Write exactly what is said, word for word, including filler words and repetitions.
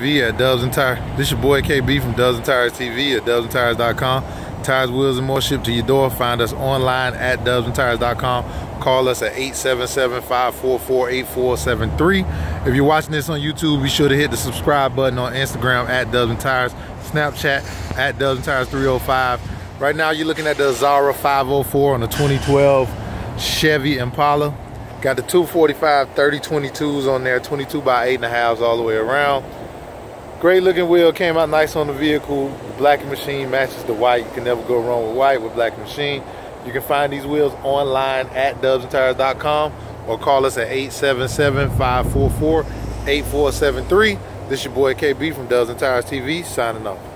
At Dubs and Tires. This your boy K B from Dubs and Tires T V at dubs and tires dot com. Tires, wheels, and more shipped to your door. Find us online at dubs and tires dot com. Call us at eight seven seven, five four four, eight four seven three. If you're watching this on YouTube, be sure to hit the subscribe button. On Instagram at Dubs and Tires, Snap Chat at Dubs and Tires three oh five. Right now, you're looking at the Azara five oh four on the twenty twelve Chevy Impala. Got the two forty-five thirty twenty-twos on there, twenty-two by eight and a halves all the way around. Great looking wheel, came out nice on the vehicle. The black and machine matches the white. You can never go wrong with white with black and machine. You can find these wheels online at dubs and tires dot com or call us at eight seven seven, five four four, eight four seven three. This your boy K B from Dubs and Tires T V signing off.